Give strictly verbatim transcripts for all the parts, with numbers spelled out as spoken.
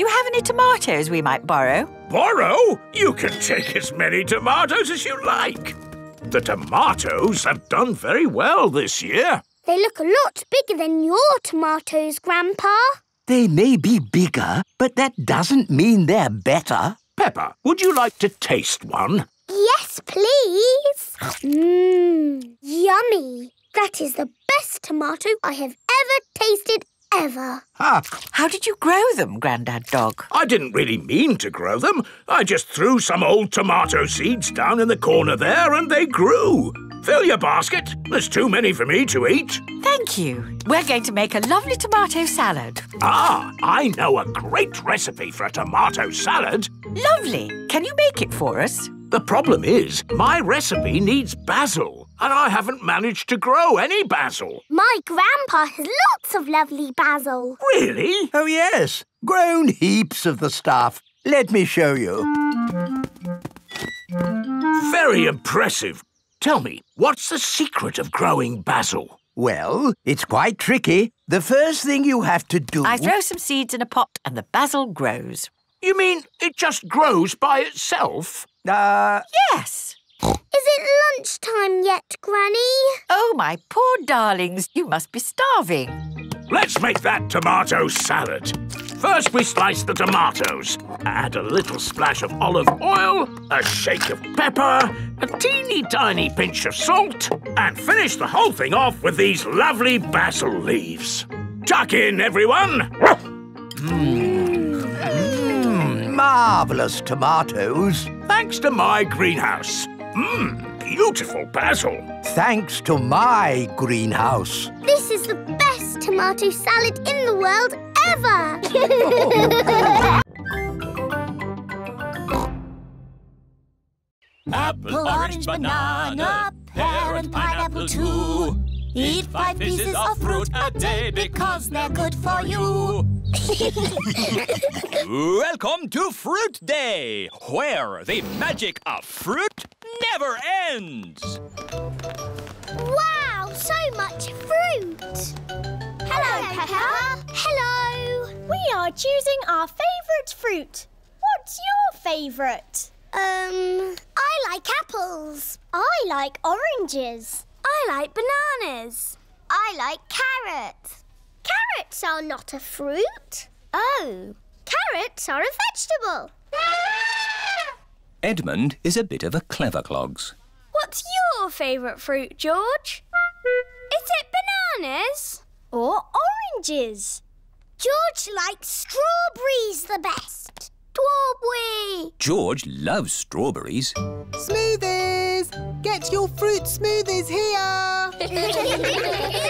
Do you have any tomatoes we might borrow? Borrow? You can take as many tomatoes as you like. The tomatoes have done very well this year. They look a lot bigger than your tomatoes, Grandpa. They may be bigger, but that doesn't mean they're better. Peppa, would you like to taste one? Yes, please. Mmm, yummy. That is the best tomato I have ever tasted ever. Ah. How did you grow them, Grandad Dog? I didn't really mean to grow them. I just threw some old tomato seeds down in the corner there and they grew. Fill your basket. There's too many for me to eat. Thank you. We're going to make a lovely tomato salad. Ah, I know a great recipe for a tomato salad. Lovely. Can you make it for us? The problem is, my recipe needs basil. And I haven't managed to grow any basil. My grandpa has lots of lovely basil. Really? Oh, yes. Grown heaps of the stuff. Let me show you. Very impressive. Tell me, what's the secret of growing basil? Well, it's quite tricky. The first thing you have to do... I throw some seeds in a pot and the basil grows. You mean it just grows by itself? Uh... Yes. Is it lunchtime yet, Granny? Oh, my poor darlings, you must be starving. Let's make that tomato salad. First we slice the tomatoes. Add a little splash of olive oil, a shake of pepper, a teeny tiny pinch of salt, and finish the whole thing off with these lovely basil leaves. Tuck in, everyone! Mmm. Mm. Marvellous tomatoes. Thanks to my greenhouse. Mmm, beautiful basil. Thanks to my greenhouse. This is the best tomato salad in the world ever. Apple, orange, banana, pear and pineapple too. Eat five pieces of fruit a day because they're good for you. Welcome to Fruit Day, where the magic of fruit never ends. Wow, so much fruit. Hello, Peppa. Hello. We are choosing our favourite fruit. What's your favourite? Um, I like apples. I like oranges. I like bananas. I like carrots. Carrots are not a fruit. Oh, carrots are a vegetable. Edmund is a bit of a clever clogs. What's your favourite fruit, George? Is it bananas? Or oranges? George likes strawberries the best. Strawberry! George loves strawberries. Smoothies! Get your fruit smoothies here!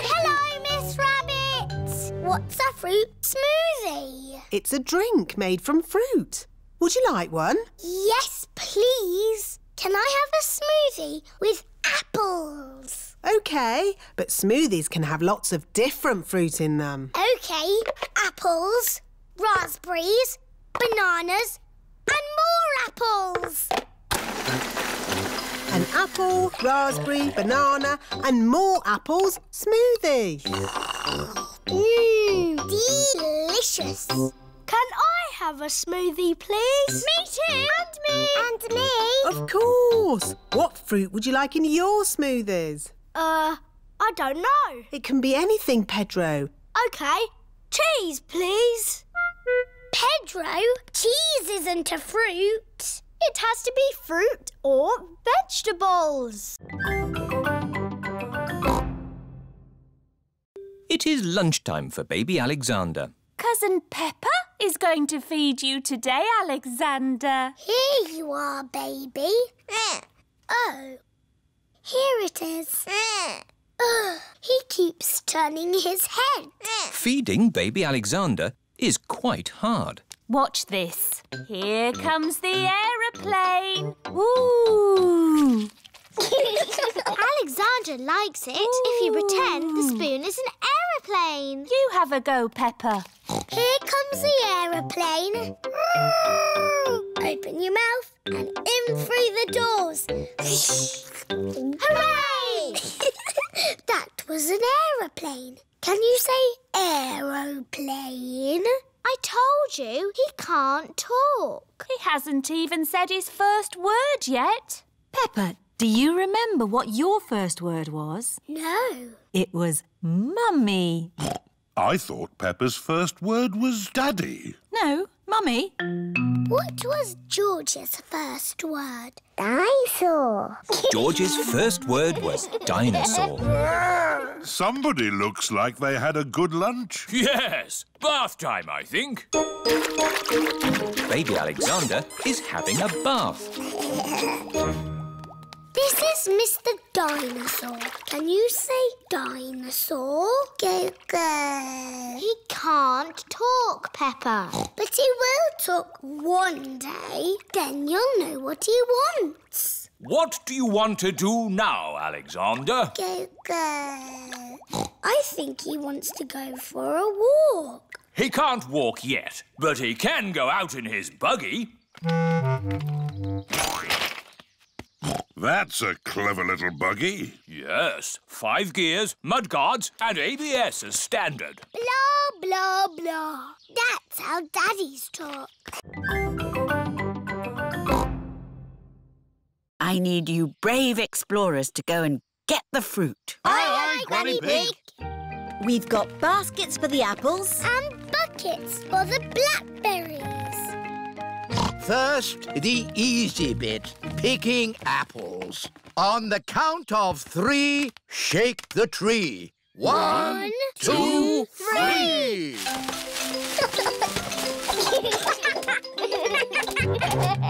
Hello, Miss Rabbit! What's a fruit smoothie? It's a drink made from fruit. Would you like one? Yes, please. Can I have a smoothie with apples? OK, but smoothies can have lots of different fruit in them. OK, apples, raspberries, bananas and more apples. An apple, raspberry, banana and more apples smoothie. Mmm, delicious. Can I have a smoothie, please? Me too. And me. And me. Of course. What fruit would you like in your smoothies? Uh, I don't know. It can be anything, Pedro. OK. Cheese, please. Pedro, cheese isn't a fruit. It has to be fruit or vegetables. It is lunchtime for baby Alexander. Cousin Peppa is going to feed you today, Alexander. Here you are, baby. Oh, here it is. Oh, he keeps turning his head. Feeding baby Alexander is quite hard. Watch this. Here comes the aeroplane. Ooh! Alexander likes it Ooh. If you pretend the spoon is an aeroplane. You have a go, Peppa. Here comes the aeroplane. Open your mouth and in through the doors. Hooray! That was an aeroplane. Can you say aeroplane? I told you, he can't talk. He hasn't even said his first word yet. Peppa, do you remember what your first word was? No. It was Mummy. I thought Peppa's first word was Daddy. No, Mummy. What was George's first word? Dinosaur. George's first word was dinosaur. Somebody looks like they had a good lunch. Yes, bath time, I think. Baby Alexander is having a bath. This is Mister Dinosaur. Can you say dinosaur? Go, go. He can't talk, Peppa. But he will talk one day. Then you'll know what he wants. What do you want to do now, Alexander? Go, go. I think he wants to go for a walk. He can't walk yet, but he can go out in his buggy. That's a clever little buggy. Yes, five gears, mudguards and A B S as standard. Blah, blah, blah. That's how daddies talk. I need you brave explorers to go and get the fruit. Aye, aye, Granny Pig. We've got baskets for the apples. And buckets for the blackberries. First, the easy bit, picking apples. On the count of three, shake the tree. One, One two, two, three!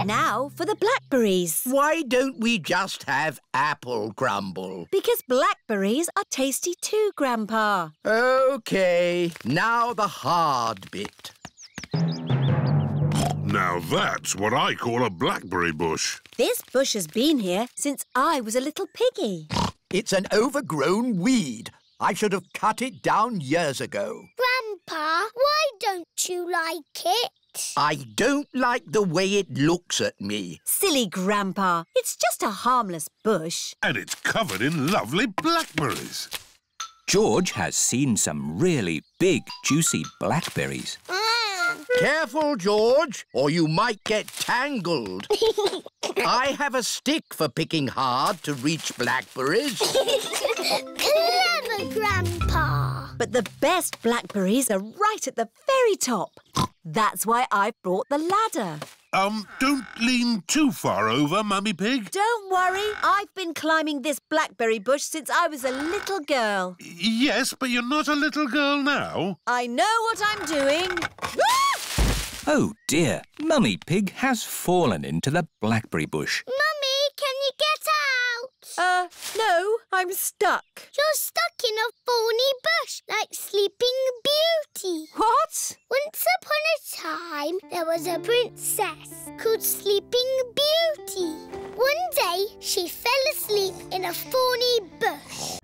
Now for the blackberries. Why don't we just have apple crumble? Because blackberries are tasty too, Grandpa. OK, now the hard bit. Now that's what I call a blackberry bush. This bush has been here since I was a little piggy. It's an overgrown weed. I should have cut it down years ago. Grandpa, why don't you like it? I don't like the way it looks at me. Silly Grandpa, it's just a harmless bush. And it's covered in lovely blackberries. George has seen some really big, juicy blackberries. Careful, George, or you might get tangled. I have a stick for picking hard to reach blackberries. Clever, Grandpa. But the best blackberries are right at the very top. That's why I brought the ladder. Um, don't lean too far over, Mummy Pig. Don't worry. I've been climbing this blackberry bush since I was a little girl. Yes, but you're not a little girl now. I know what I'm doing. Oh, dear. Mummy Pig has fallen into the blackberry bush. Mummy, can you get out? Uh, no, I'm stuck. You're stuck in a thorny bush like Sleeping Beauty. What? Once upon a time, there was a princess called Sleeping Beauty. One day, she fell asleep in a thorny bush.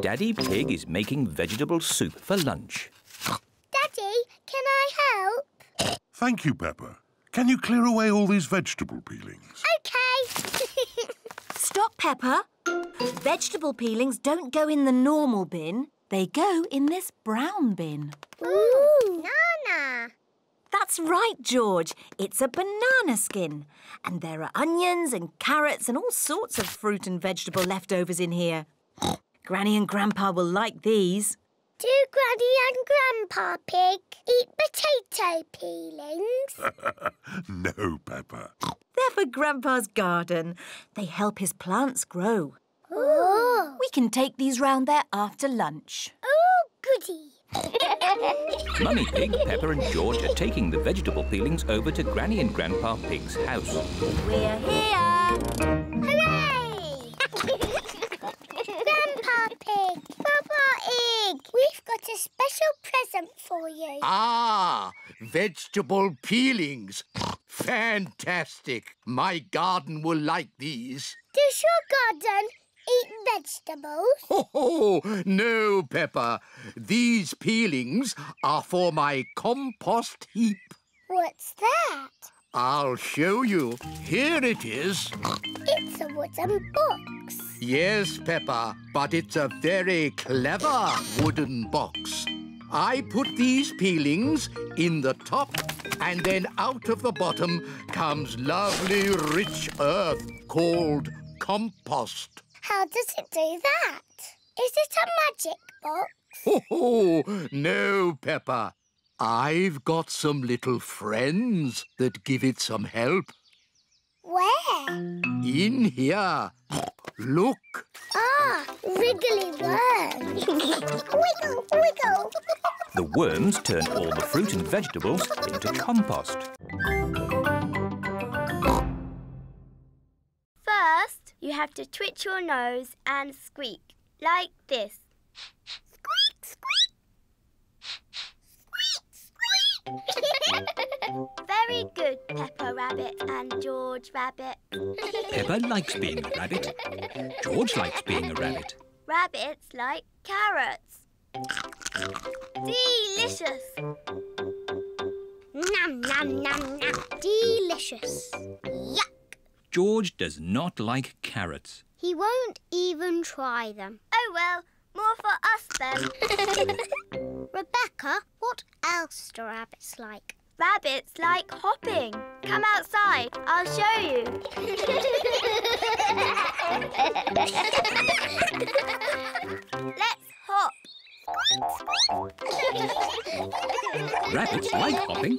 Daddy Pig is making vegetable soup for lunch. Daddy, can I help? Thank you, Peppa. Can you clear away all these vegetable peelings? OK. Stop, Peppa. Vegetable peelings don't go in the normal bin. They go in this brown bin. Ooh, banana. That's right, George. It's a banana skin. And there are onions and carrots and all sorts of fruit and vegetable leftovers in here. Granny and Grandpa will like these. Do Granny and Grandpa Pig eat potato peelings? No, Peppa. They're for Grandpa's garden. They help his plants grow. Ooh. We can take these round there after lunch. Oh, goody. Mummy Pig, Peppa and George are taking the vegetable peelings over to Granny and Grandpa Pig's house. We're here! Hooray! Grandpa Pig, Papa Pig, we've got a special present for you. Ah, vegetable peelings. Fantastic. My garden will like these. Does your garden eat vegetables? Oh, oh no, Peppa. These peelings are for my compost heap. What's that? I'll show you. Here it is. It's a wooden box. Yes, Peppa, but it's a very clever wooden box. I put these peelings in the top, and then out of the bottom comes lovely rich earth called compost. How does it do that? Is it a magic box? Ho ho! No, Peppa. I've got some little friends that give it some help. Where? In here. Look. Ah, wriggly worms. Wiggle, wiggle. The worms turn all the fruit and vegetables into compost. First, you have to twitch your nose and squeak, like this. Squeak, squeak. Squeak, squeak. Very good, Peppa Rabbit and George Rabbit. Peppa likes being a rabbit. George likes being a rabbit. Rabbits like carrots. Delicious. Nom, nom, nom, nom. Delicious. Yuck. George does not like carrots. He won't even try them. Oh, well, more for us then. Rebecca, what else do rabbits like? Rabbits like hopping. Come outside, I'll show you. Let's hop. Rabbits like hopping.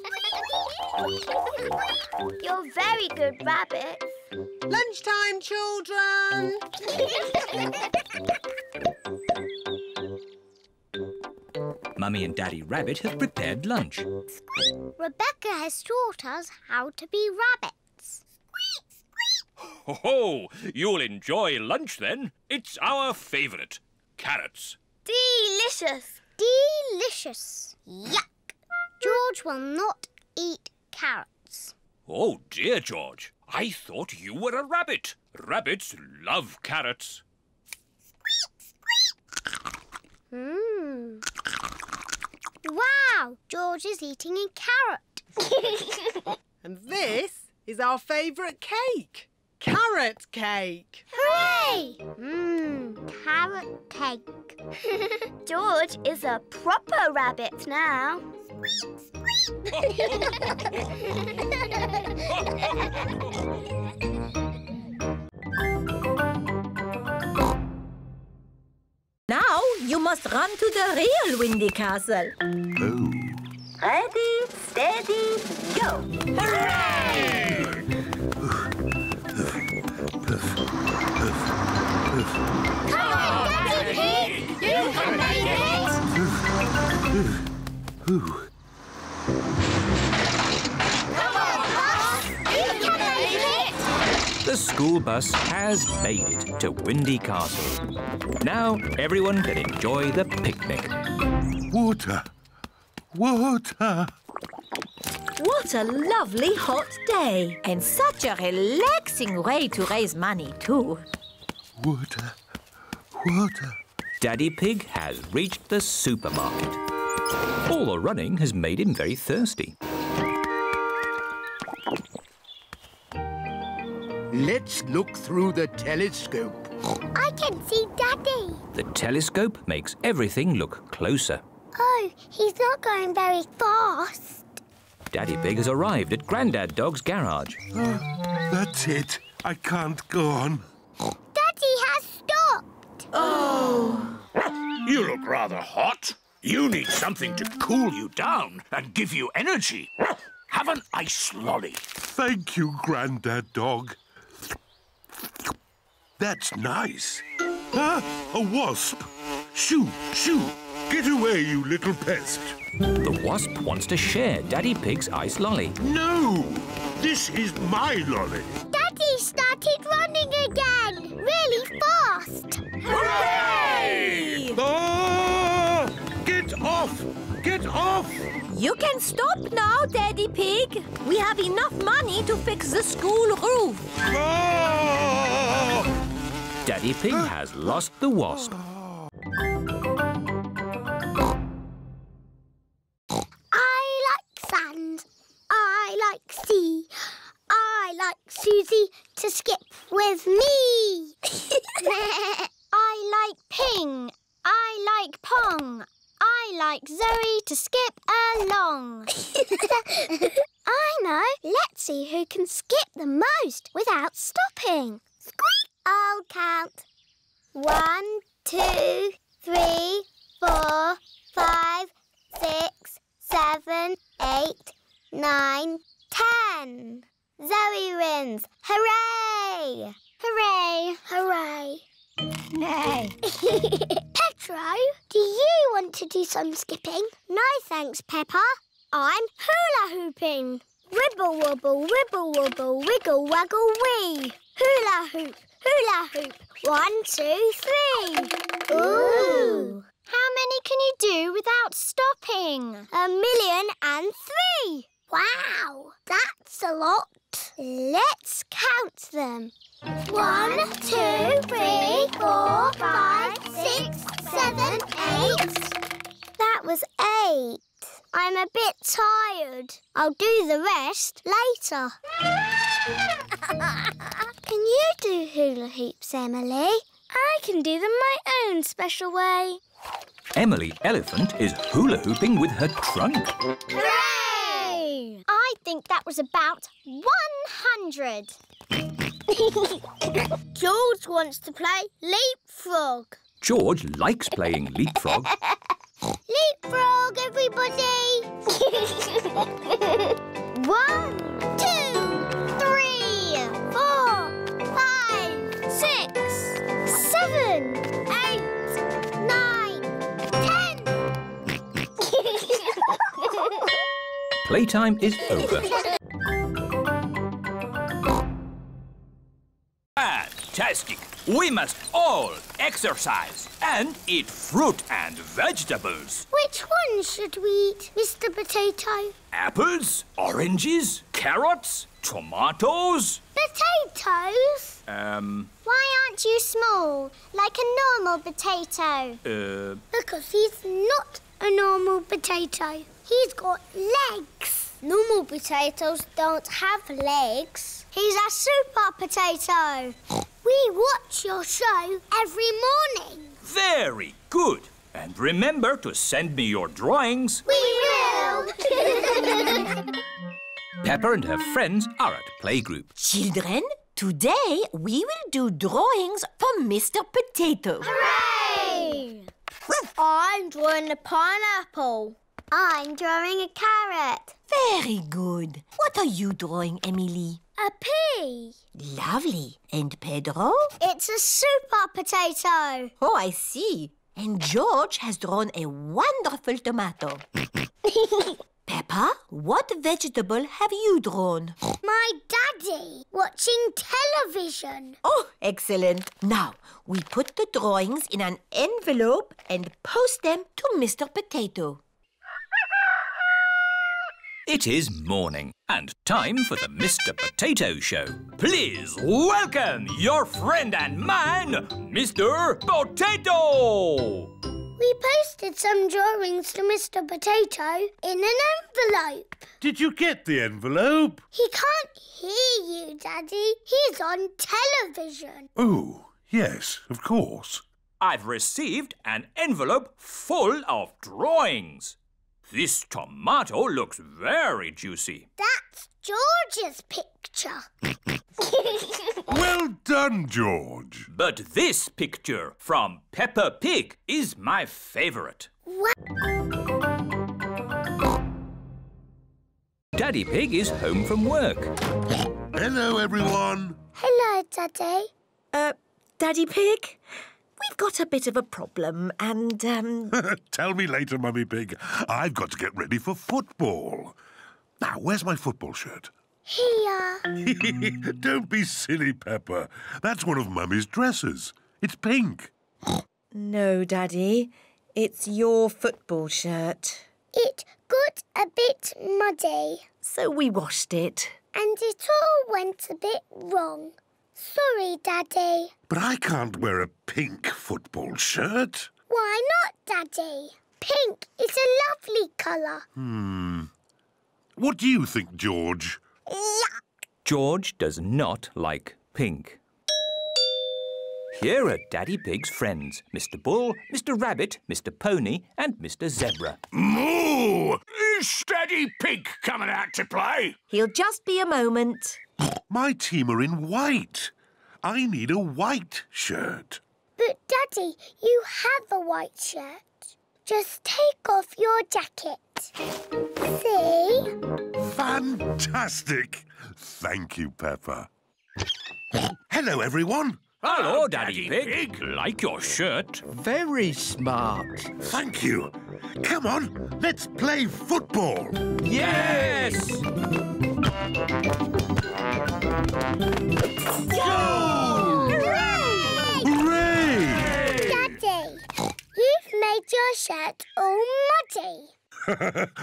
You're very good rabbits. Lunchtime, children. Mummy and Daddy Rabbit have prepared lunch. Squeak. Rebecca has taught us how to be rabbits. Squeak, squeak. Ho, ho! You'll enjoy lunch then. It's our favourite. Carrots. Delicious. Delicious. Yuck. George will not eat carrots. Oh dear, George. I thought you were a rabbit. Rabbits love carrots. Squeak, squeak. Mmm. Wow, George is eating a carrot. And this is our favourite cake. Carrot cake. Hooray! Mmm, carrot cake. George is a proper rabbit now. Squeak, squeak. Now you must run to the real Windy Castle. Oh. Ready, steady, go. Hooray! Come on, Daddy Pig! You can make it! The school bus has made it to Windy Castle. Now everyone can enjoy the picnic. Water! Water! What a lovely hot day. And such a relaxing way to raise money too. Water! Water! Daddy Pig has reached the supermarket. All the running has made him very thirsty. Let's look through the telescope. I can see Daddy. The telescope makes everything look closer. Oh, he's not going very fast. Daddy Pig has arrived at Grandad Dog's garage. Uh, that's it. I can't go on. Daddy has stopped. Oh. You look rather hot. You need something to cool you down and give you energy. Have an ice lolly. Thank you, Grandad Dog. That's nice. Ah, a wasp. Shoo, shoo. Get away, you little pest. The wasp wants to share Daddy Pig's ice lolly. No! This is my lolly. Daddy started running again. Really fast. Hooray! Ah! Get off! Get off! You can stop now, Daddy Pig. We have enough money to fix the school roof. Ah! Daddy Pig has lost the wasp. I like sand. I like sea. I like Susie to skip with me. ping. I like pong. I like Zoe to skip along. I know. Let's see who can skip the most without stopping. Squeak! I'll count. One, two, three, four, five, six, seven, eight, nine, ten. Zoe wins. Hooray! Hooray! Hooray! No. Pedro, do you want to do some skipping? No, thanks, Peppa. I'm hula hooping. Wibble wobble, wibble wobble, wiggle waggle wee. Hula hoop, hula hoop. One, two, three. Ooh. How many can you do without stopping? A million and three. Wow, that's a lot. Let's count them. One, two, three, four, five, six, seven, eight. That was eight. I'm a bit tired. I'll do the rest later. Can you do hula hoops, Emily? I can do them my own special way. Emily Elephant is hula hooping with her trunk. Hooray! I think that was about one hundred. George wants to play leapfrog. George likes playing leapfrog. Leapfrog, everybody! One, two, three, four, five, six, seven, eight, nine, ten. Playtime is over. Fantastic! We must all exercise and eat fruit and vegetables. Which one should we eat, Mister Potato? Apples, oranges, carrots, tomatoes. Potatoes? Um... Why aren't you small, like a normal potato? Uh... Because he's not a normal potato. He's got legs. Normal potatoes don't have legs. He's a super potato. We watch your show every morning. Very good. And remember to send me your drawings. We will. Peppa and her friends are at playgroup. Children, today we will do drawings for Mister Potato. Hooray! I'm drawing a pineapple. I'm drawing a carrot. Very good. What are you drawing, Emily? A pea. Lovely. And Pedro? It's a super potato. Oh, I see. And George has drawn a wonderful tomato. Peppa, what vegetable have you drawn? My daddy, watching television. Oh, excellent. Now, we put the drawings in an envelope and post them to Mister Potato. It is morning and time for the Mister Potato Show. Please welcome your friend and mine, Mister Potato! We posted some drawings to Mister Potato in an envelope. Did you get the envelope? He can't hear you, Daddy. He's on television. Oh, yes, of course. I've received an envelope full of drawings. This tomato looks very juicy. That's George's picture. Well done, George. But this picture from Peppa Pig is my favourite. Daddy Pig is home from work. Hello, everyone. Hello, Daddy. Uh, Daddy Pig? We've got a bit of a problem and, um... Tell me later, Mummy Pig. I've got to get ready for football. Now, where's my football shirt? Here. Don't be silly, Peppa. That's one of Mummy's dresses. It's pink. No, Daddy. It's your football shirt. It got a bit muddy. So we washed it. And it all went a bit wrong. Sorry, Daddy. But I can't wear a pink football shirt. Why not, Daddy? Pink is a lovely colour. Hmm. What do you think, George? Yuck. George does not like pink. Here are Daddy Pig's friends, Mister Bull, Mister Rabbit, Mister Pony and Mister Zebra. Moo! Is Daddy Pig coming out to play? He'll just be a moment. My team are in white. I need a white shirt. But, Daddy, you have a white shirt. Just take off your jacket. See? Fantastic! Thank you, Peppa. Hello, everyone. Hello, Daddy, Daddy Pig. Pig. Like your shirt. Very smart. Thank you. Come on, let's play football. Yes! Goal! Hooray! Hooray! Daddy, you've made your shirt all muddy.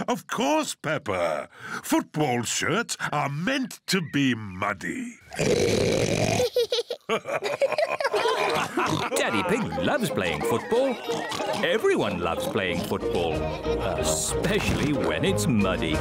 Of course, Peppa. Football shirts are meant to be muddy. Daddy Pig loves playing football. Everyone loves playing football, especially when it's muddy.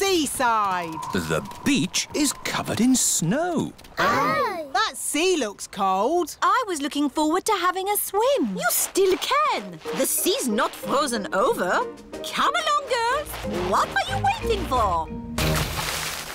Seaside. The beach is covered in snow. Oh. That sea looks cold. I was looking forward to having a swim. You still can. The sea's not frozen over. Come along, girls. What are you waiting for? Um,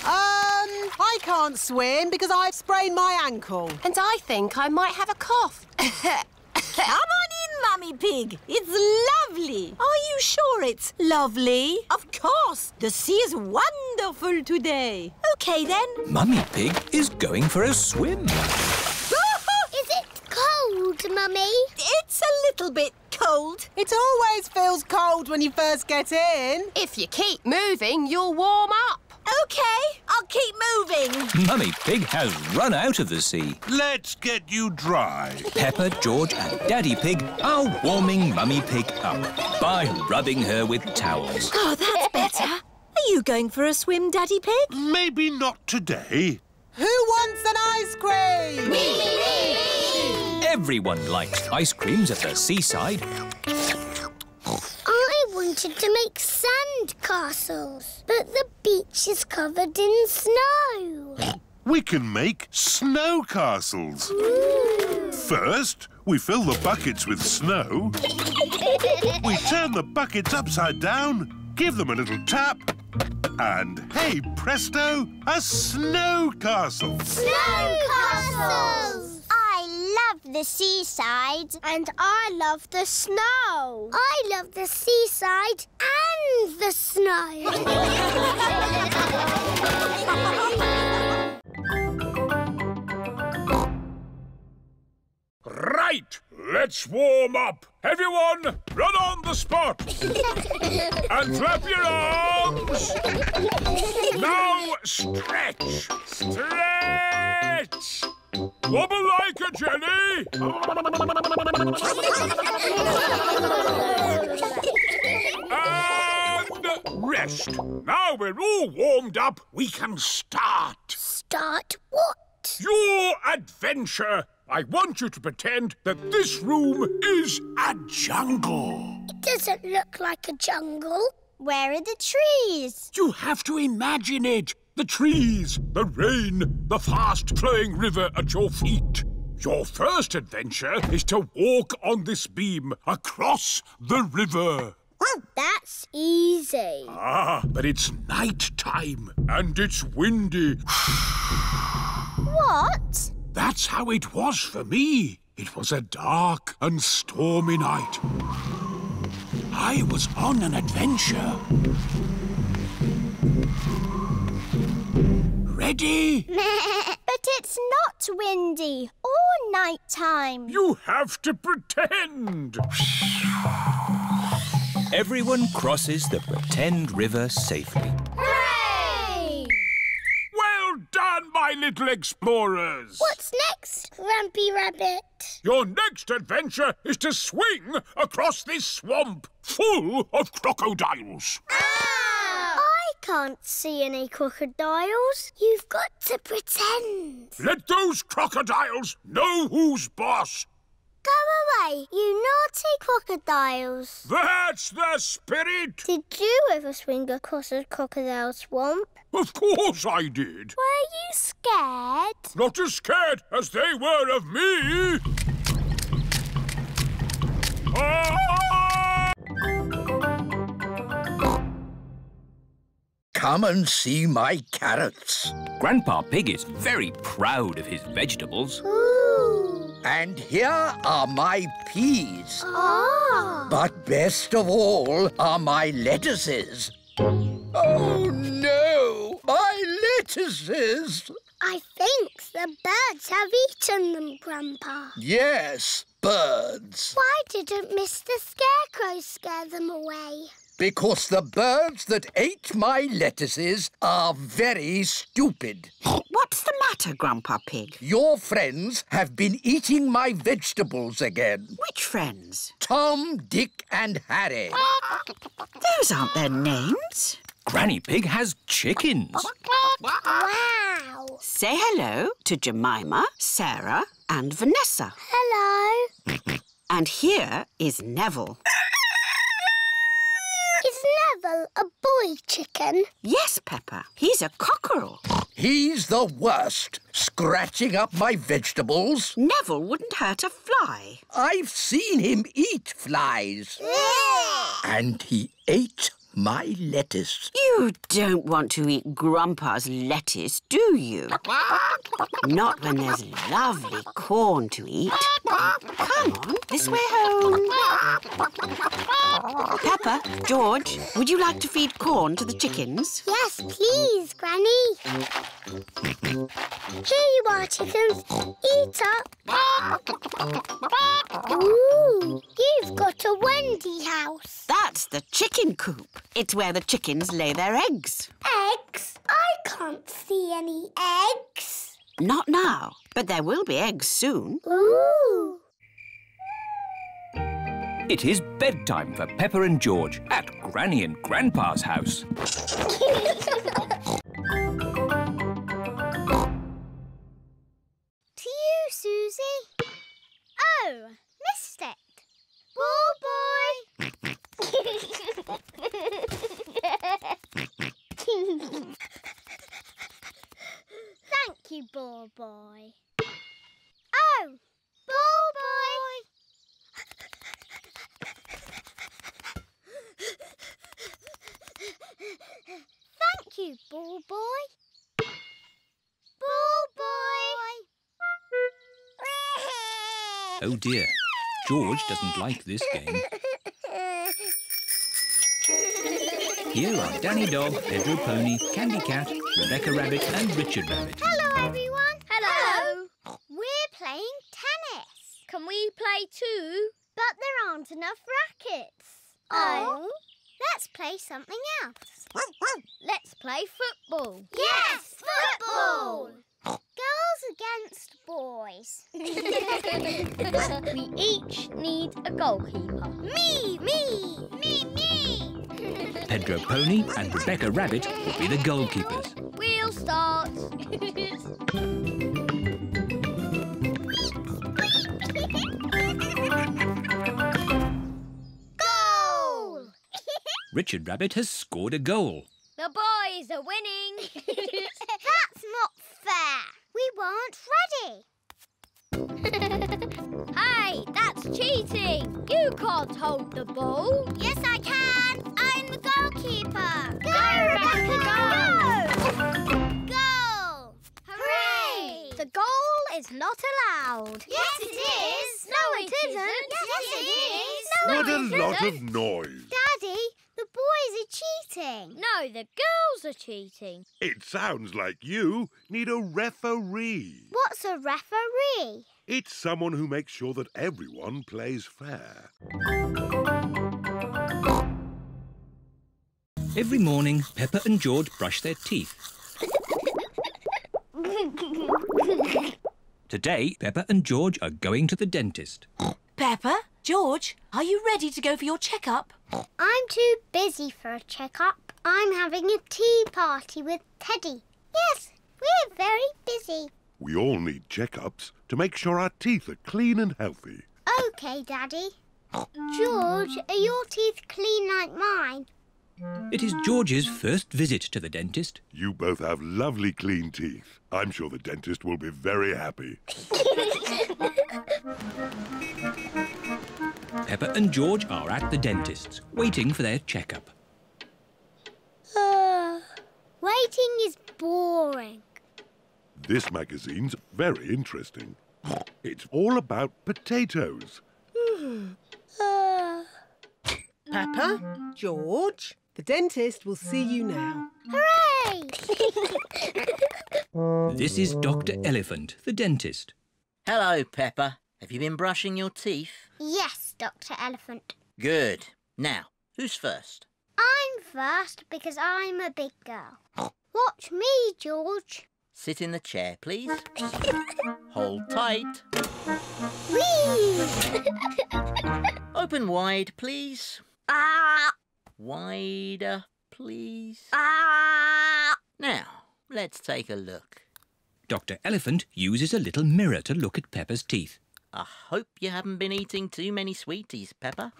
I can't swim because I've sprained my ankle. And I think I might have a cough. Come on in, Mummy Pig. It's lovely. Are you sure it's lovely? Of course. The sea is wonderful today. OK, then. Mummy Pig is going for a swim. Is it cold, Mummy? It's a little bit cold. It always feels cold when you first get in. If you keep moving, you'll warm up. OK, I'll keep moving. Mummy Pig has run out of the sea. Let's get you dry. Peppa, George and Daddy Pig are warming Mummy Pig up by rubbing her with towels. Oh, that's better. Are you going for a swim, Daddy Pig? Maybe not today. Who wants an ice cream? Me, me, me! Everyone likes ice creams at the seaside. I wanted to make sand castles, but the beach is covered in snow. We can make snow castles. Ooh. First, we fill the buckets with snow. We turn the buckets upside down, give them a little tap, and hey presto, a snow castle. Snow castles! I love the seaside and I love the snow. I love the seaside and the snow. Right, let's warm up. Everyone, run on the spot. And clap your arms. Now stretch, stretch. Wobble like a jelly! And rest. Now we're all warmed up, we can start. Start what? Your adventure. I want you to pretend that this room is a jungle. It doesn't look like a jungle. Where are the trees? You have to imagine it. The trees, the rain, the fast-flowing river at your feet. Your first adventure is to walk on this beam across the river. Well, that's easy. Ah, but it's night time and it's windy. What? That's how it was for me. It was a dark and stormy night. I was on an adventure. Ready? But it's not windy or night time. You have to pretend. Everyone crosses the pretend river safely. Hooray! Well done, my little explorers. What's next, Grumpy Rabbit? Your next adventure is to swing across this swamp full of crocodiles. Ah! can't see any crocodiles. You've got to pretend. Let those crocodiles know who's boss. Go away, you naughty crocodiles. That's the spirit. Did you ever swing across a crocodile swamp? Of course I did. Were you scared? Not as scared as they were of me. Ah! Come and see my carrots. Grandpa Pig is very proud of his vegetables. Ooh. And here are my peas. Ah. But best of all are my lettuces. Oh, no! My lettuces! I think the birds have eaten them, Grandpa. Yes, birds. Why didn't Mister Scarecrow scare them away? Because the birds that ate my lettuces are very stupid. What's the matter, Grandpa Pig? Your friends have been eating my vegetables again. Which friends? Tom, Dick and Harry. Those aren't their names. Granny Pig has chickens. Wow! Say hello to Jemima, Sarah and Vanessa. Hello. And here is Neville. Is Neville a boy chicken? Yes, Peppa. He's a cockerel. He's the worst, scratching up my vegetables. Neville wouldn't hurt a fly. I've seen him eat flies. Yeah. And he ate my lettuce. You don't want to eat Grandpa's lettuce, do you? Not when there's lovely corn to eat. Come on, this way home. Peppa, George, would you like to feed corn to the chickens? Yes, please, Granny. Here you are, chickens. Eat up. Ooh, you've got a Wendy house. That's the chicken coop. It's where the chickens lay their eggs. Eggs? I can't see any eggs. Not now, but there will be eggs soon. Ooh! It is bedtime for Peppa and George at Granny and Grandpa's house. To you, Susie. Oh, missed it. Ball boy. Thank you, ball boy. Oh, ball boy. Thank you, ball boy. Ball boy. Oh dear, George doesn't like this game. Here are Danny Dog, Pedro Pony, Candy Cat, Rebecca Rabbit and Richard Rabbit. Hello, everyone. Hello. Hello. We're playing tennis. Can we play too? But there aren't enough rackets. Oh. Let's play something else. Let's play football. Yes, football. Girls against boys. We each need a goalkeeper. Me, me, me, me. Pedro Pony and Rebecca Rabbit will be the goalkeepers. We'll start. Goal! Richard Rabbit has scored a goal. The boys are winning. That's not fair. We weren't ready. Hey, that's cheating. You can't hold the ball. Yes, I can. I'm the goalkeeper. Go, Rebecca, go! Go! Goal! Hooray! The goal is not allowed. Yes, it is. No, it isn't. Yes, it is. What a lot of noise. Daddy, the boys are cheating. No, the girls are cheating. It sounds like you need a referee. What's a referee? It's someone who makes sure that everyone plays fair. Every morning, Peppa and George brush their teeth. Today, Peppa and George are going to the dentist. Peppa, George, are you ready to go for your checkup? I'm too busy for a checkup. I'm having a tea party with Teddy. Yes, we're very busy. We all need checkups to make sure our teeth are clean and healthy. OK, Daddy. George, are your teeth clean like mine? It is George's first visit to the dentist. You both have lovely clean teeth. I'm sure the dentist will be very happy. Peppa and George are at the dentist's, waiting for their checkup. Uh, waiting is boring. This magazine's very interesting. It's all about potatoes. Mm. Uh... Peppa, George, the dentist will see you now. Hooray! This is Doctor Elephant, the dentist. Hello, Peppa. Have you been brushing your teeth? Yes, Doctor Elephant. Good. Now, who's first? I'm first because I'm a big girl. Watch me, George. Sit in the chair, please. Hold tight. Whee! Open wide, please. Ah! Wider, please. Ah! Now, let's take a look. Doctor Elephant uses a little mirror to look at Peppa's teeth. I hope you haven't been eating too many sweeties, Peppa.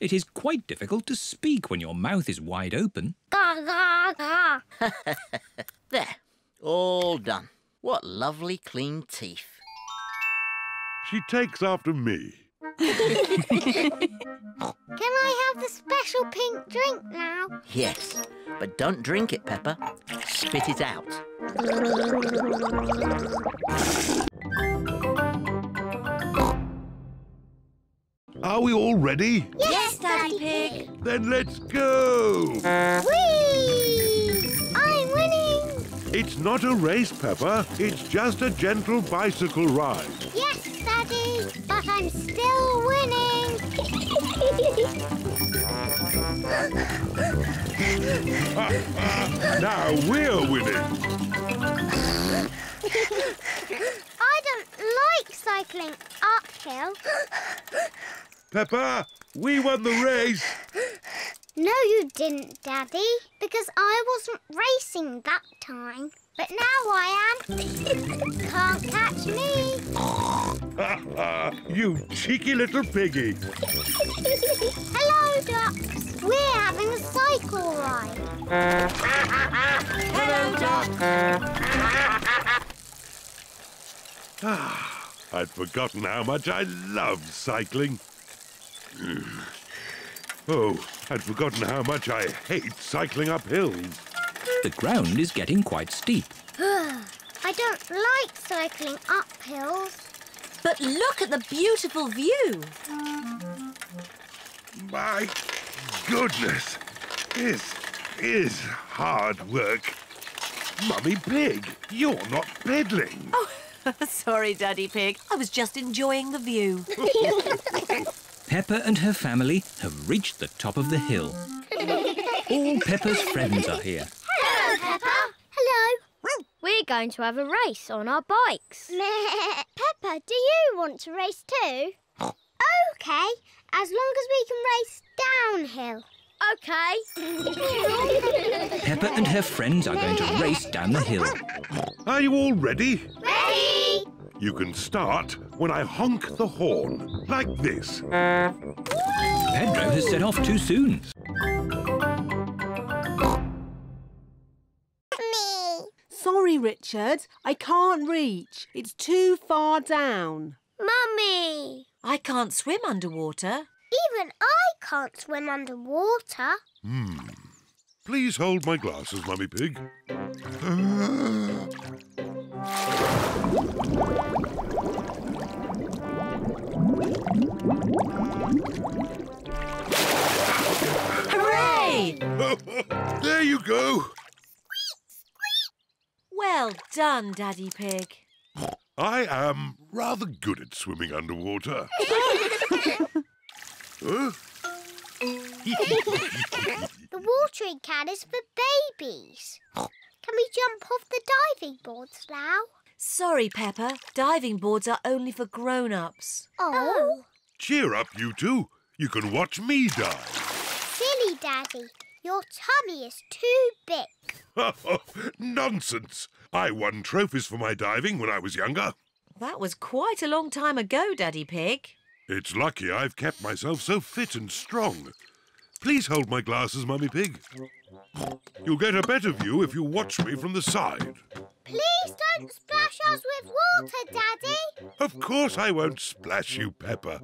It is quite difficult to speak when your mouth is wide open. There, all done. What lovely clean teeth. She takes after me. Can I have the special pink drink now? Yes, but don't drink it, Peppa. Spit it out. Are we all ready? Yes, yes, Daddy Pig. Then let's go. Whee! I'm winning. It's not a race, Peppa. It's just a gentle bicycle ride. Yes, Daddy, but I'm still winning. Now we're winning. I don't like cycling uphill. Peppa, we won the race. No, you didn't, Daddy, because I wasn't racing that time. But now I am. Can't catch me. You cheeky little piggy. Hello, Ducks. We're having a cycle ride. Hello, Ducks. Ah, I'd forgotten how much I love cycling. Oh, I'd forgotten how much I hate cycling up hills. The ground is getting quite steep. I don't like cycling up hills. But look at the beautiful view. My goodness, this is hard work. Mummy Pig, you're not peddling. Oh. Sorry, Daddy Pig. I was just enjoying the view. Peppa and her family have reached the top of the hill. All Peppa's friends are here. Hello, Peppa. Hello. We're going to have a race on our bikes. Peppa, do you want to race too? OK, as long as we can race downhill. OK. Peppa and her friends are going to race down the hill. Are you all ready? Ready! You can start when I honk the horn, like this. Whee! Pedro has set off too soon. Me. Sorry, Richard. I can't reach. It's too far down. Mummy! I can't swim underwater. Even I can't swim underwater. Hmm. Please hold my glasses, Mummy Pig. Hooray! There you go. Squeak, squeak. Well done, Daddy Pig. I am rather good at swimming underwater. Huh? The watering can is for babies. Can we jump off the diving boards now? Sorry, Peppa. Diving boards are only for grown-ups. Oh. Cheer up, you two. You can watch me dive. Silly Sorry, Daddy. Your tummy is too big. Nonsense. I won trophies for my diving when I was younger. That was quite a long time ago, Daddy Pig. It's lucky I've kept myself so fit and strong. Please hold my glasses, Mummy Pig. You'll get a better view if you watch me from the side. Please don't splash us with water, Daddy. Of course I won't splash you, Peppa.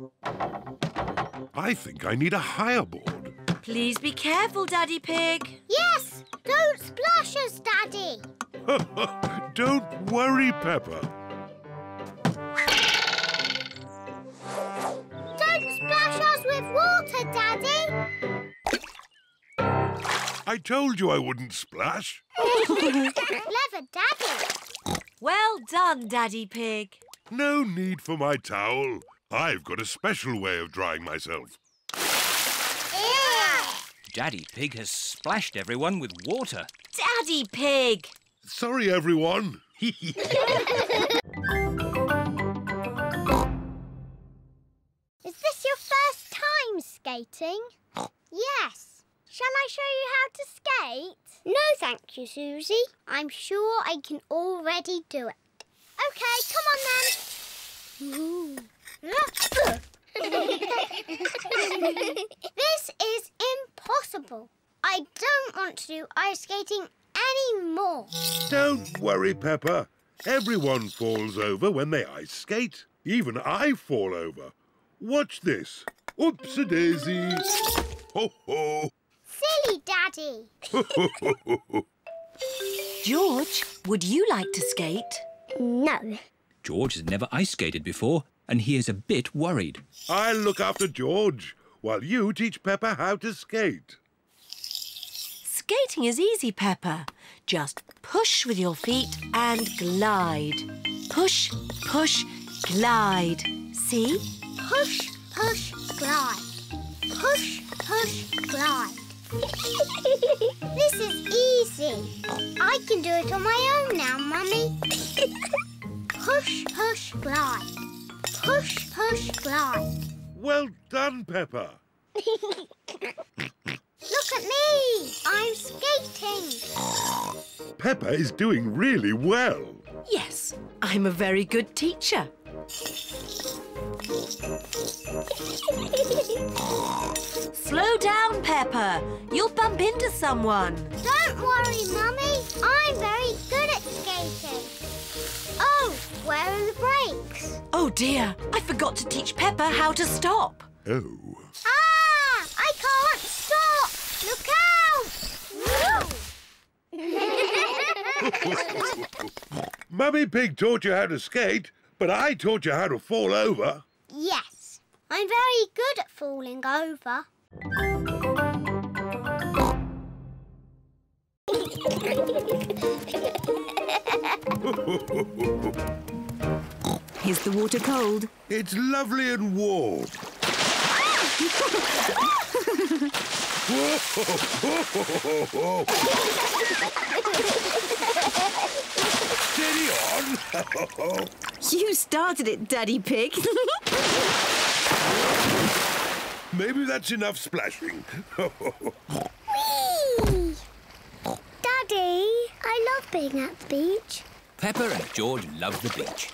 I think I need a higher board. Please be careful, Daddy Pig. Yes, don't splash us, Daddy. Don't worry, Peppa. Don't splash us with water, Daddy. I told you I wouldn't splash. Clever Daddy. Well done, Daddy Pig. No need for my towel. I've got a special way of drying myself. Daddy Pig has splashed everyone with water. Daddy Pig! Sorry, everyone. Is this your first time skating? Yes. Shall I show you how to skate? No, thank you, Susie. I'm sure I can already do it. OK, come on, then. This is impossible. I don't want to do ice skating anymore. Don't worry, Peppa. Everyone falls over when they ice skate. Even I fall over. Watch this. Oops-a-daisy. Ho-ho. Silly Daddy. George, would you like to skate? No. George has never ice skated before and he is a bit worried. I'll look after George while you teach Peppa how to skate. Skating is easy, Peppa. Just push with your feet and glide. Push, push, glide. See? Push, push, glide. Push, push, glide. This is easy. I can do it on my own now, Mummy. Push, push, glide. Push, push, glide. Well done, Peppa. Look at me. I'm skating. Peppa is doing really well. Yes, I'm a very good teacher. Slow down, Peppa. You'll bump into someone. Don't worry, Mummy. I'm very good at skating. Oh, where are the brakes? Oh, dear. I forgot to teach Peppa how to stop. Oh. Ah! I can't stop. Look out! Mummy Pig taught you how to skate, but I taught you how to fall over. Yes. I'm very good at falling over. Is the water cold? It's lovely and warm. Steady on. You started it, Daddy Pig. Maybe that's enough splashing. Whee! Daddy, I love being at the beach. Peppa and George love the beach.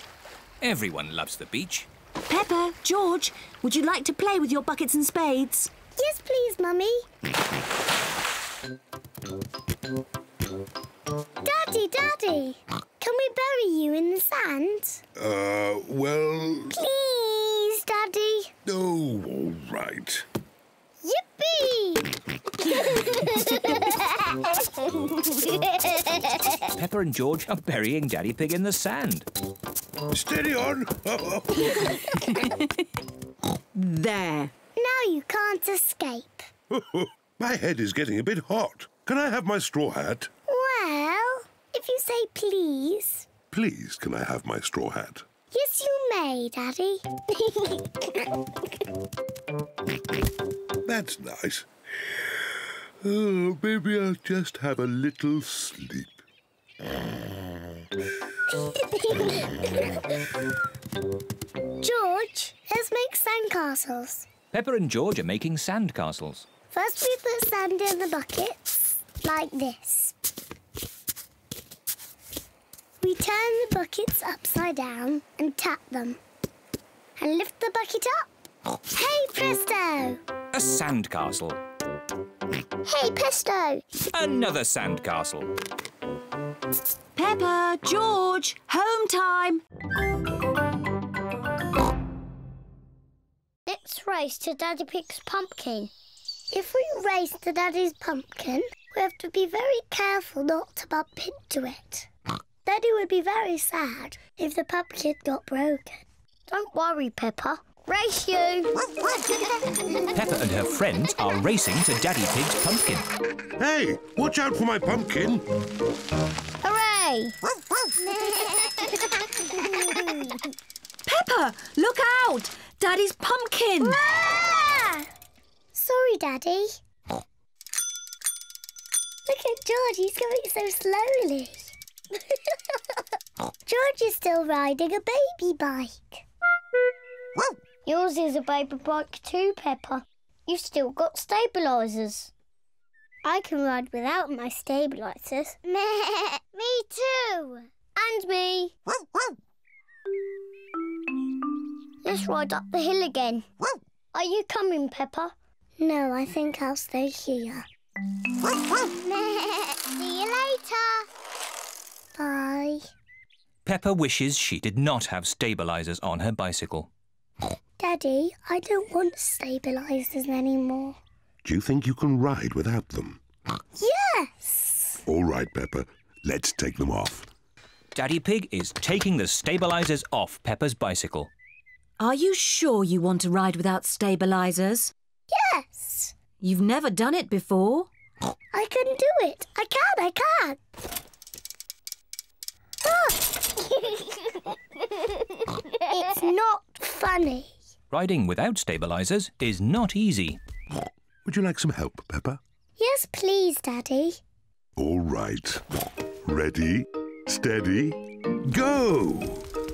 Everyone loves the beach. Peppa, George, would you like to play with your buckets and spades? Yes, please, Mummy. Daddy, Daddy, can we bury you in the sand? Uh, well... Please, Daddy. Oh, all right. Yippee! Peppa and George are burying Daddy Pig in the sand. Steady on! There. Now you can't escape. My head is getting a bit hot. Can I have my straw hat? Well, if you say please. Please, can I have my straw hat? Yes, you may, Daddy. That's nice. Oh, maybe I'll just have a little sleep. George, let's make sandcastles. Peppa and George are making sandcastles. First we put sand in the buckets, like this. We turn the buckets upside down and tap them. And lift the bucket up. Hey, presto! A sandcastle. Hey, pesto! Another sandcastle. Peppa, George, home time. Let's race to Daddy Pig's pumpkin. If we race to Daddy's pumpkin, we have to be very careful not to bump into it. Daddy would be very sad if the pumpkin got broken. Don't worry, Peppa. Race you! Peppa and her friends are racing to Daddy Pig's pumpkin. Hey, watch out for my pumpkin! Hooray! Peppa, look out! Daddy's pumpkin! Wah! Sorry, Daddy. Look at George, he's going so slowly. George is still riding a baby bike. Yours is a baby bike too, Peppa. You've still got stabilisers. I can ride without my stabilisers. Me too. And me. Let's ride up the hill again. Are you coming, Peppa? No, I think I'll stay here. See you later. Bye. Peppa wishes she did not have stabilisers on her bicycle. Daddy, I don't want stabilisers anymore. Do you think you can ride without them? Yes! All right, Peppa. Let's take them off. Daddy Pig is taking the stabilisers off Peppa's bicycle. Are you sure you want to ride without stabilisers? Yes! You've never done it before. I can do it. I can, I can. Ah! It's not funny. Riding without stabilisers is not easy. Would you like some help, Peppa? Yes, please, Daddy. All right. Ready, steady, go!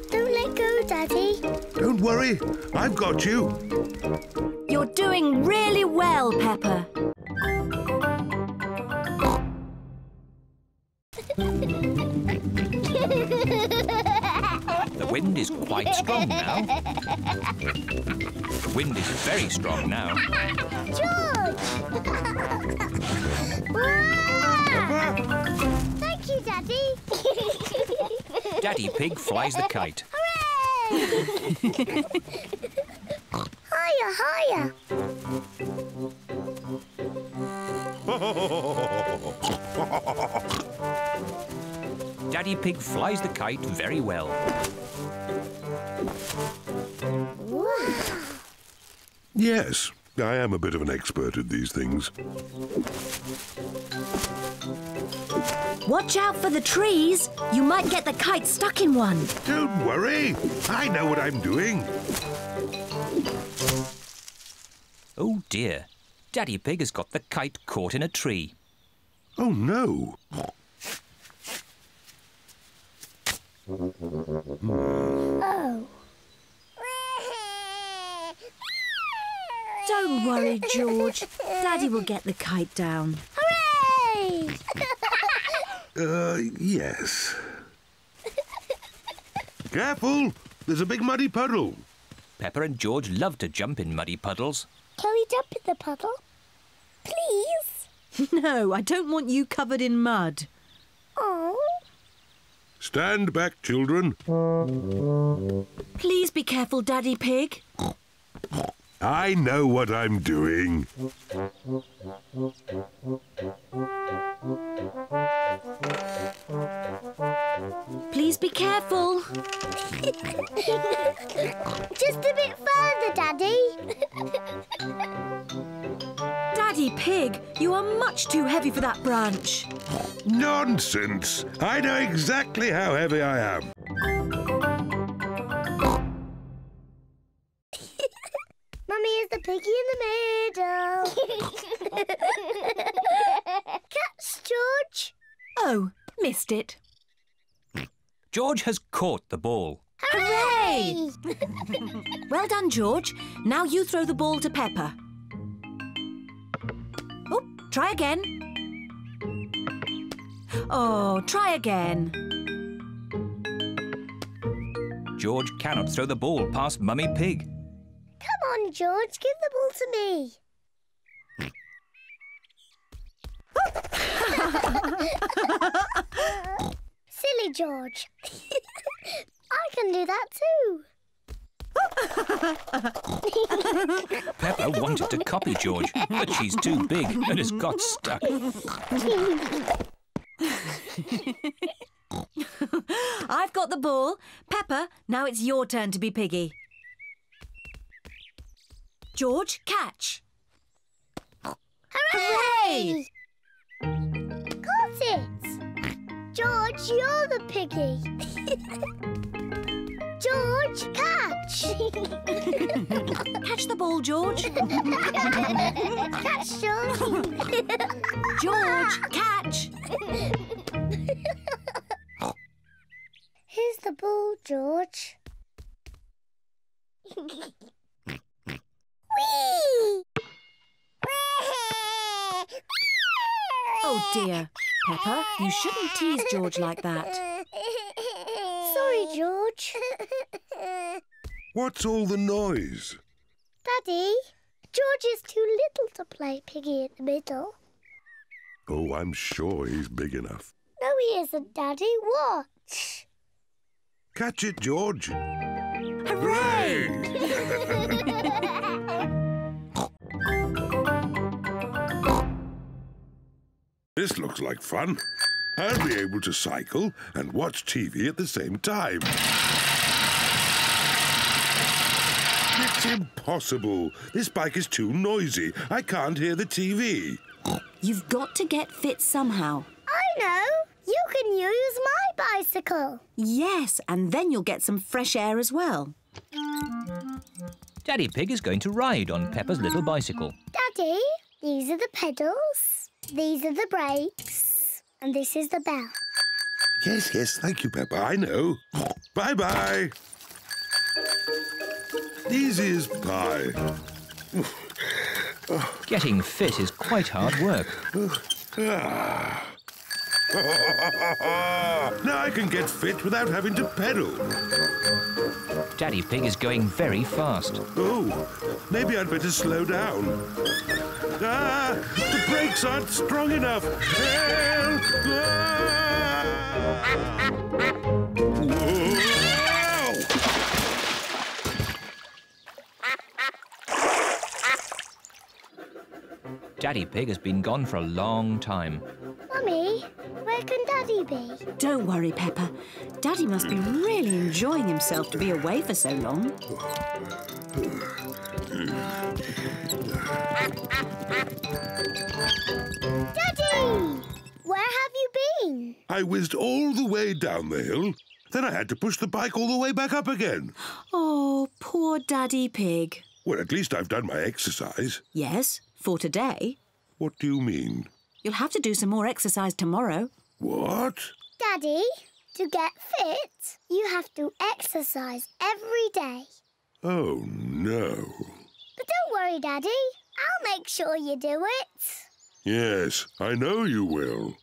Don't let go, Daddy. Don't worry. I've got you. You're doing really well, Peppa. The wind is quite strong now. The wind is very strong now. George! Thank you, Daddy. Daddy Pig flies the kite. Hooray! Higher, higher. Daddy Pig flies the kite very well. Wow. Yes, I am a bit of an expert at these things. Watch out for the trees. You might get the kite stuck in one. Don't worry. I know what I'm doing. Oh, dear. Daddy Pig has got the kite caught in a tree. Oh, no. Oh. Don't worry, George. Daddy will get the kite down. Hooray! uh, yes. Careful! There's a big muddy puddle. Peppa and George love to jump in muddy puddles. Can we jump in the puddle? Please? No, I don't want you covered in mud. Oh. Stand back, children. Please be careful, Daddy Pig. I know what I'm doing. Please be careful. Just a bit further, Daddy. Daddy Pig, you are much too heavy for that branch. Nonsense! I know exactly how heavy I am. Mummy is the piggy in the middle. Catch, George. Oh, missed it. George has caught the ball. Hooray! Well done, George. Now you throw the ball to Peppa. Try again. Oh, try again. George cannot throw the ball past Mummy Pig. Come on, George, give the ball to me. Silly George. I can do that too. Peppa wanted to copy George, but she's too big and has got stuck. I've got the ball. Peppa, now it's your turn to be Piggy. George, catch. Hooray! Hooray! Got it! George, you're the Piggy. George, catch! Catch the ball, George. Catch, George. George, catch! Here's the ball, George. Whee! Oh dear, Peppa, you shouldn't tease George like that. Sorry, George. What's all the noise? Daddy, George is too little to play Piggy in the middle. Oh, I'm sure he's big enough. No, he isn't, Daddy. Watch. Catch it, George. Hooray! This looks like fun. I'll be able to cycle and watch T V at the same time. It's impossible. This bike is too noisy. I can't hear the T V. You've got to get fit somehow. I know. You can use my bicycle. Yes, and then you'll get some fresh air as well. Daddy Pig is going to ride on Peppa's little bicycle. Daddy, these are the pedals, these are the brakes. And this is the bell. Yes, yes, thank you, Peppa, I know. Bye-bye. This is pie. Getting fit is quite hard work. Now I can get fit without having to pedal. Daddy Pig is going very fast. Oh, maybe I'd better slow down. Ah, the brakes aren't strong enough. Help! Ah! Daddy Pig has been gone for a long time. Mummy, where can Daddy be? Don't worry, Peppa. Daddy must be really enjoying himself to be away for so long. Daddy! Where have you been? I whizzed all the way down the hill. Then I had to push the bike all the way back up again. Oh, poor Daddy Pig. Well, at least I've done my exercise. Yes, for today. What do you mean? You'll have to do some more exercise tomorrow. What? Daddy, to get fit, you have to exercise every day. Oh, no. But don't worry, Daddy. I'll make sure you do it. Yes, I know you will.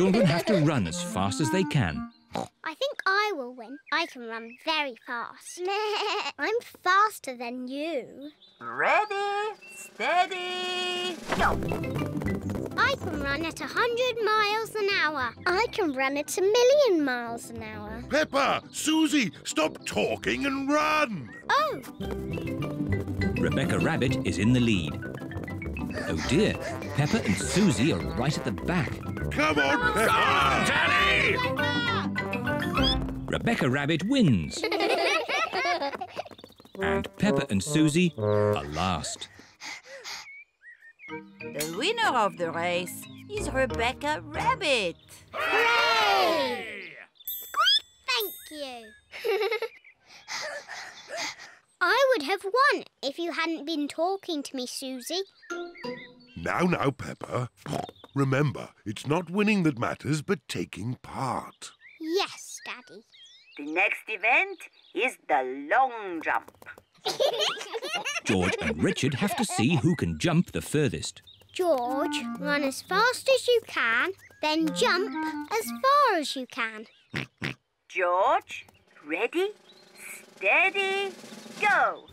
Children have to run as fast as they can. I think I will win. I can run very fast. I'm faster than you. Ready, steady, go! I can run at a hundred miles an hour. I can run at a million miles an hour. Peppa, Susie, stop talking and run! Oh! Rebecca Rabbit is in the lead. Oh dear, Peppa and Susie are right at the back. Come on, Peppa! Come on, Danny! Rebecca Rabbit wins. And Peppa and Susie are last. The winner of the race is Rebecca Rabbit. Hooray! Squeak, thank you. I would have won if you hadn't been talking to me, Susie. Now, now, Peppa. Remember, it's not winning that matters, but taking part. Yes, Daddy. The next event is the long jump. George and Richard have to see who can jump the furthest. George, run as fast as you can, then jump as far as you can. George, ready, steady, go!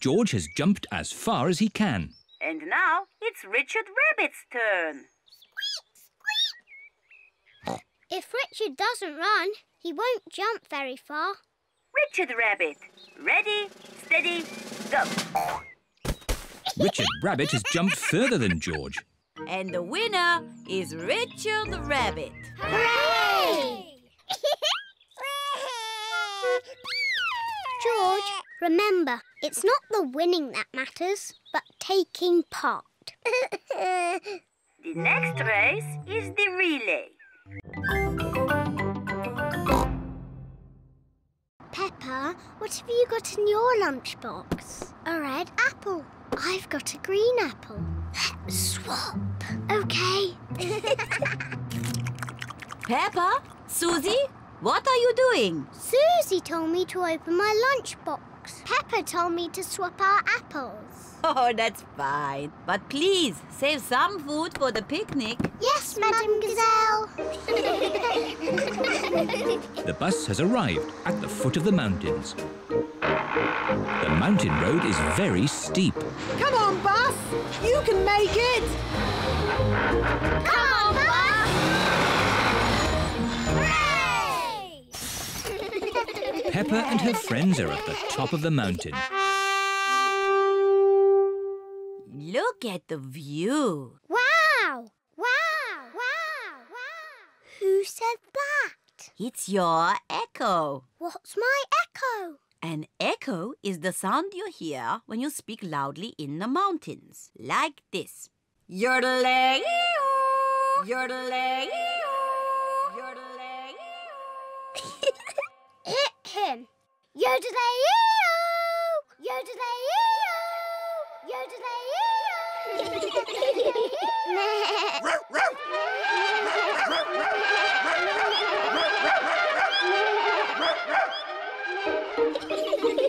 George has jumped as far as he can. And now it's Richard Rabbit's turn. Squeak, squeak! If Richard doesn't run, he won't jump very far. Richard Rabbit, ready, steady, go! Richard Rabbit has jumped further than George. And the winner is Richard Rabbit. Hooray! George, remember, it's not the winning that matters, but taking part. The next race is the relay. Peppa, what have you got in your lunchbox? A red apple. I've got a green apple. Let's swap. Okay. Peppa, Susie, what are you doing? Susie told me to open my lunchbox. Peppa told me to swap our apples. Oh, that's fine. But please, save some food for the picnic. Yes, Madam Gazelle. The bus has arrived at the foot of the mountains. The mountain road is very steep. Come on, bus! You can make it! Come on, bus! Hooray! Peppa and her friends are at the top of the mountain. Look at the view. Wow! Wow! Wow! Wow! Who said that? It's your echo. What's my echo? An echo is the sound you hear when you speak loudly in the mountains, like this. Yodeling-ee-oo! Yodeling-ee-oo! Yodeling-ee-oo! Hit him! Yodeling-ee-oo! Yodeling-ee-oo! Yodeling-ee-oo!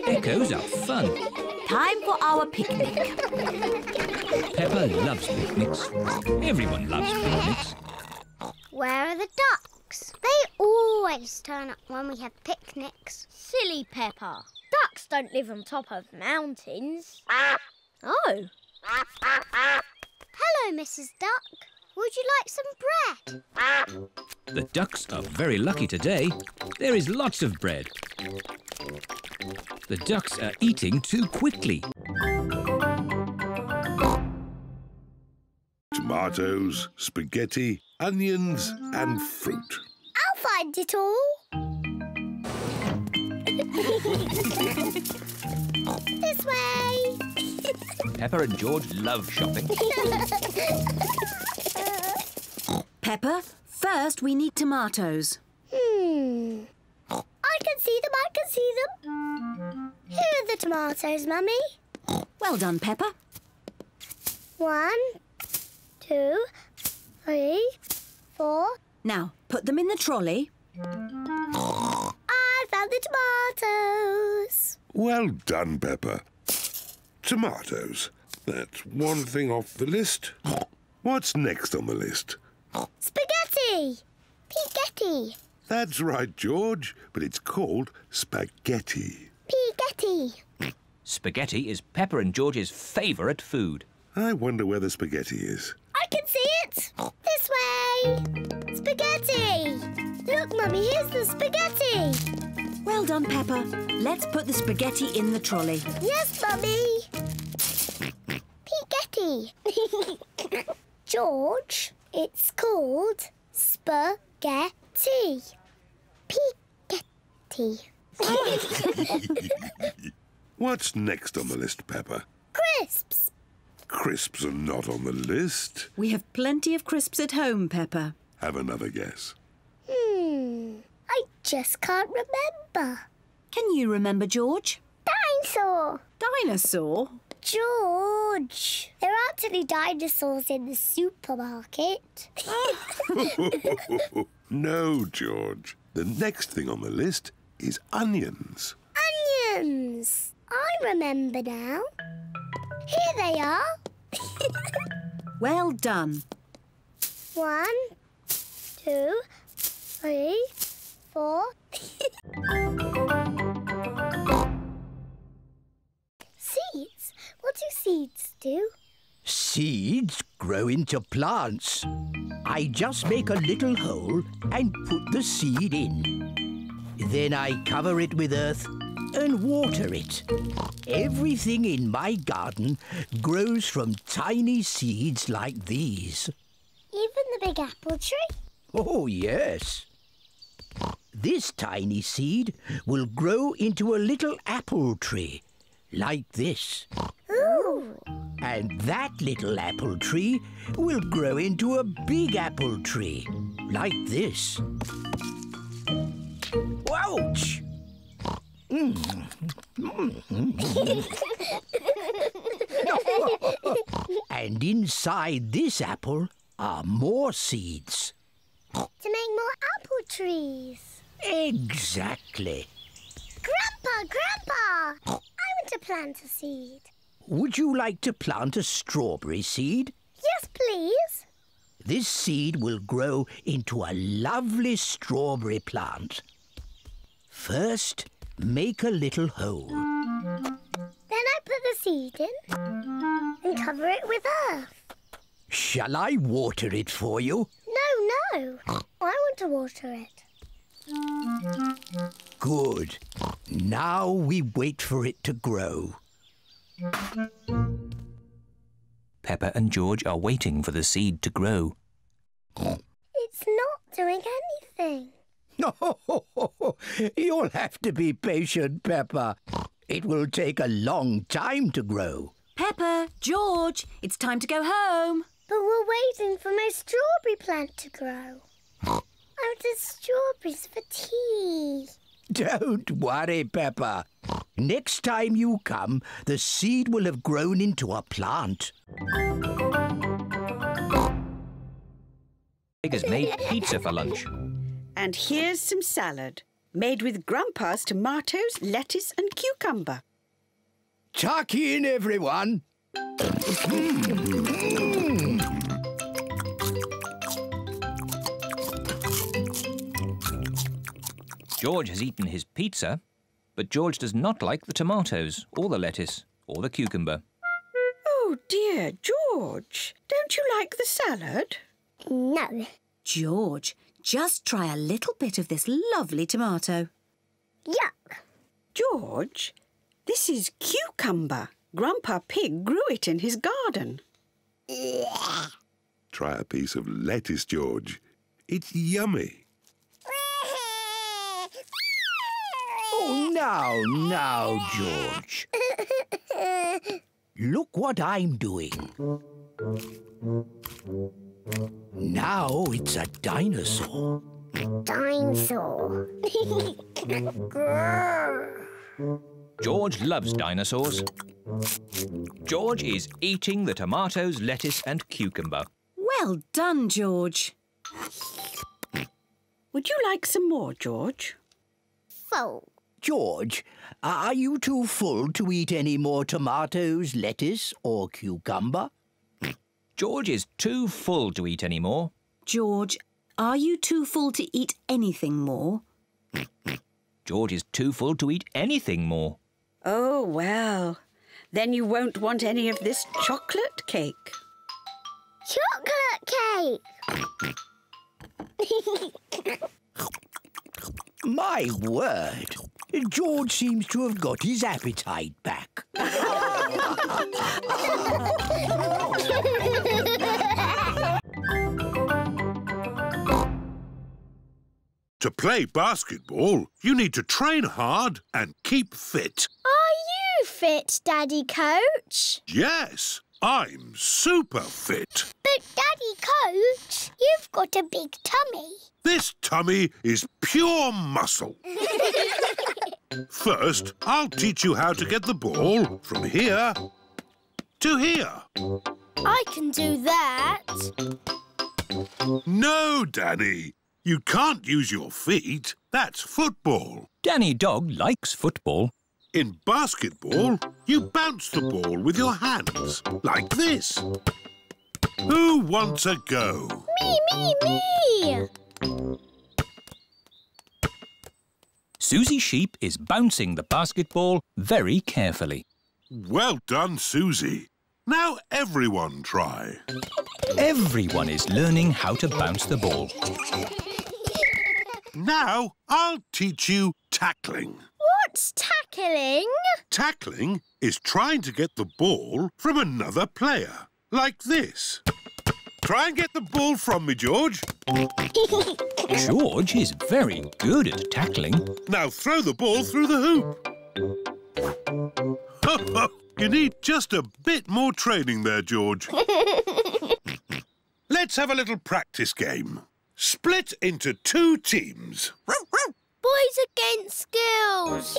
Echoes are fun. Time for our picnic. Peppa loves picnics. Everyone loves picnics. Where are the ducks? They always turn up when we have picnics. Silly Peppa. Ducks don't live on top of mountains. Oh. Hello, Missus Duck. Would you like some bread? The ducks are very lucky today. There is lots of bread. The ducks are eating too quickly. Tomatoes, spaghetti, onions and fruit. I'll find it all. This way. Peppa and George love shopping. Peppa, first we need tomatoes. Hmm. I can see them, I can see them. Here are the tomatoes, Mummy. Well done, Peppa. One, two, three, four. Now, put them in the trolley. I found the tomatoes. Well done, Peppa. Tomatoes. That's one thing off the list. What's next on the list? Spaghetti! Pighetti! That's right, George, but it's called spaghetti. Pighetti! Spaghetti is Peppa and George's favourite food. I wonder where the spaghetti is. I can see it! This way! Spaghetti! Look, Mummy, here's the spaghetti! Well done, Peppa. Let's put the spaghetti in the trolley. Yes, Mummy! Pighetti! George? It's called spaghetti. Pighetti. What's next on the list, Peppa? Crisps. Crisps are not on the list. We have plenty of crisps at home, Peppa. Have another guess. Hmm. I just can't remember. Can you remember, George? Dinosaur. Dinosaur? George, there aren't any dinosaurs in the supermarket. No, George. The next thing on the list is onions. Onions! ribbons. I remember now. Here they are. Well done. One, two, three, four. Seeds? What do seeds do? Seeds grow into plants. I just make a little hole and put the seed in. Then I cover it with earth and water it. Everything in my garden grows from tiny seeds like these. Even the big apple tree? Oh, yes. This tiny seed will grow into a little apple tree, like this. Ooh! And that little apple tree will grow into a big apple tree, like this. Ouch! And inside this apple are more seeds. To make more apple trees. Exactly. Grandpa, Grandpa! I want to plant a seed. Would you like to plant a strawberry seed? Yes, please. This seed will grow into a lovely strawberry plant. First, make a little hole. Then I put the seed in and cover it with earth. Shall I water it for you? No, no. I want to water it. Good. Now we wait for it to grow. Peppa and George are waiting for the seed to grow. It's not doing anything. You'll have to be patient, Peppa. It will take a long time to grow. Peppa, George, it's time to go home. But we're waiting for my strawberry plant to grow. I wanted strawberries for tea. Don't worry, Peppa. Next time you come, the seed will have grown into a plant. Pig has made pizza for lunch. And here's some salad, made with Grandpa's tomatoes, lettuce and cucumber. Tuck in, everyone. George has eaten his pizza, but George does not like the tomatoes or the lettuce or the cucumber. Oh, dear, George, don't you like the salad? No. George, just try a little bit of this lovely tomato. Yuck. George, this is cucumber. Grandpa Pig grew it in his garden. Yeah. Try a piece of lettuce, George. It's yummy. Oh, now, now, George. Look what I'm doing. Now it's a dinosaur. A dinosaur. George loves dinosaurs. George is eating the tomatoes, lettuce and cucumber. Well done, George. Would you like some more, George? Full. George, are you too full to eat any more tomatoes, lettuce or cucumber? George is too full to eat any more. George, are you too full to eat anything more? George is too full to eat anything more. Oh, well, then you won't want any of this chocolate cake. Chocolate cake! My word, George seems to have got his appetite back. To play basketball, you need to train hard and keep fit. Are you fit, Daddy Coach? Yes, I'm super fit. But, Daddy Coach, you've got a big tummy. This tummy is pure muscle. First, I'll teach you how to get the ball from here to here. I can do that. No, Danny. You can't use your feet. That's football. Danny Dog likes football. In basketball, you bounce the ball with your hands, like this. Who wants a go? Me, me, me! Susie Sheep is bouncing the basketball very carefully. Well done, Susie. Now everyone try. Everyone is learning how to bounce the ball. Now I'll teach you tackling. What's tackling? Tackling is trying to get the ball from another player, like this. Try and get the ball from me, George. George is very good at tackling. Now throw the ball through the hoop. Ho, ho. You need just a bit more training there, George. Let's have a little practice game. Split into two teams. Boys against girls.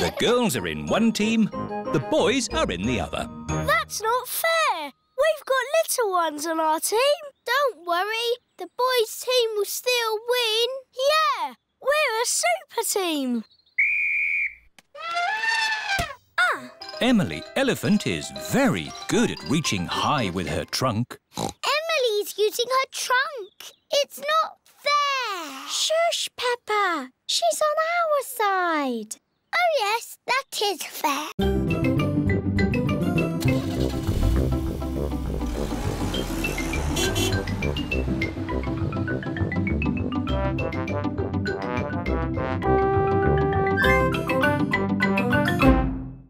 The girls are in one team, the boys are in the other. That's not fair. We've got little ones on our team. Don't worry, the boys' team will still win. Yeah, we're a super team. Emily Elephant is very good at reaching high with her trunk. Emily's using her trunk. It's not fair. Shush, Peppa. She's on our side. Oh, yes, that is fair.